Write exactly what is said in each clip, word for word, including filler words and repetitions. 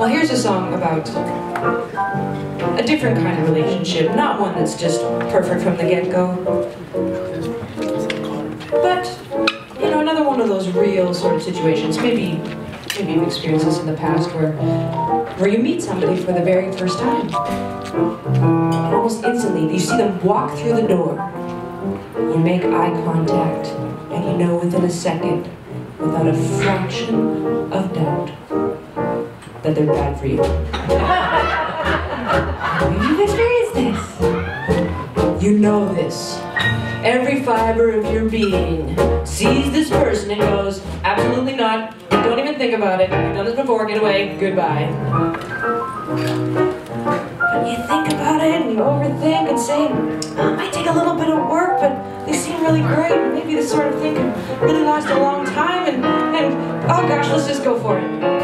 Well, here's a song about a different kind of relationship, not one that's just perfect from the get-go. But, you know, another one of those real sort of situations, maybe, maybe you've experienced this in the past, where, where you meet somebody for the very first time. And almost instantly, you see them walk through the door, you make eye contact, and you know within a second, without a fraction of doubt, that they're bad for you. You've experienced this. You know this. Every fiber of your being sees this person and goes, absolutely not, don't even think about it, you've done this before, get away, goodbye. And you think about it and you overthink and say, oh, it might take a little bit of work, but they seem really great, maybe this sort of thing could really last a long time, and, and oh gosh, let's just go for it.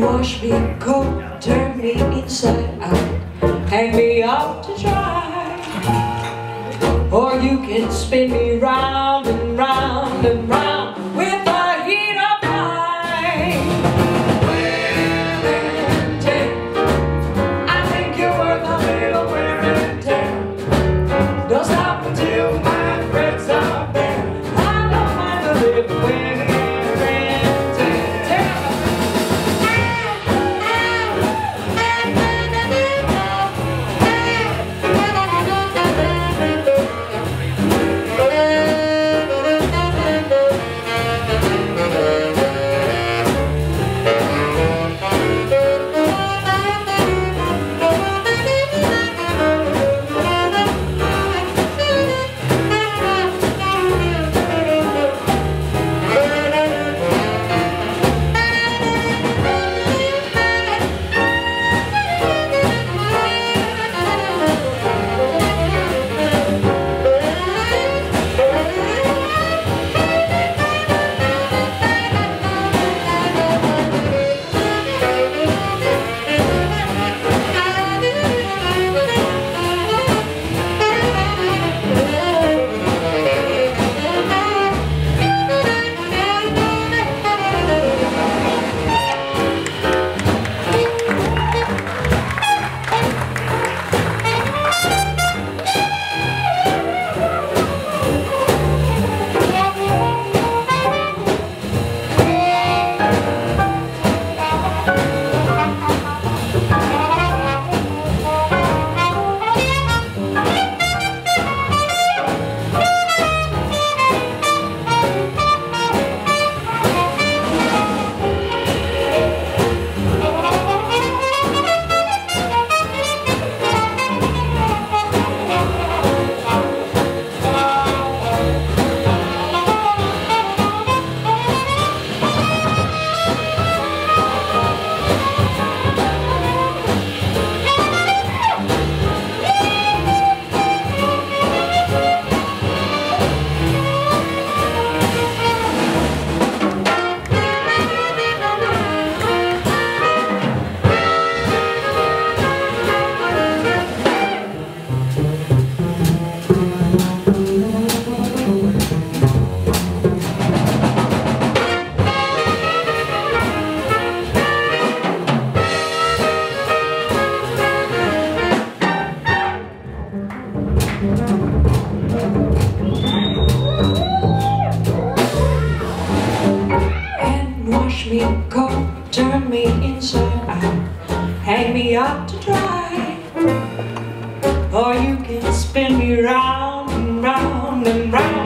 Wash me, coat, turn me inside out, hang me out to dry. Or you can spin me round and round and round with the heat of mine. Wear and tear, I think you're worth a little wear and tear. Don't stop until my friends are there. I don't mind a little wear and tear. me cold, turn me inside out, hang me up to dry. Or you can spin me round and round and round.